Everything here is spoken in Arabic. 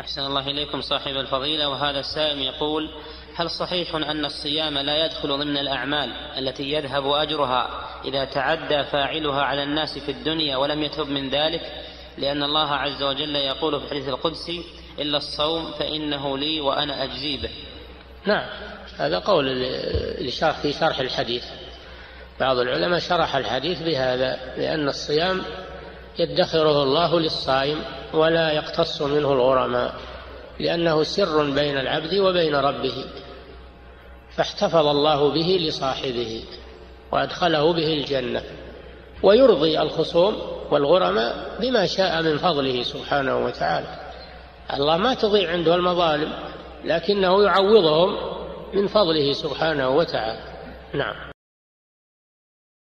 أحسن الله إليكم صاحب الفضيلة. وهذا السائل يقول: هل صحيح أن الصيام لا يدخل ضمن الأعمال التي يذهب أجرها إذا تعدى فاعلها على الناس في الدنيا ولم يتب من ذلك؟ لأن الله عز وجل يقول في الحديث القدسي: إلا الصوم فإنه لي وأنا أجزي به. نعم، هذا قول في شرح الحديث. بعض العلماء شرح الحديث بهذا، لأن الصيام يدخره الله للصائم ولا يقتص منه الغرماء، لأنه سر بين العبد وبين ربه، فاحتفظ الله به لصاحبه وأدخله به الجنة، ويرضي الخصوم والغرماء بما شاء من فضله سبحانه وتعالى. الله ما تضيع عنده المظالم، لكنه يعوضهم من فضله سبحانه وتعالى. نعم.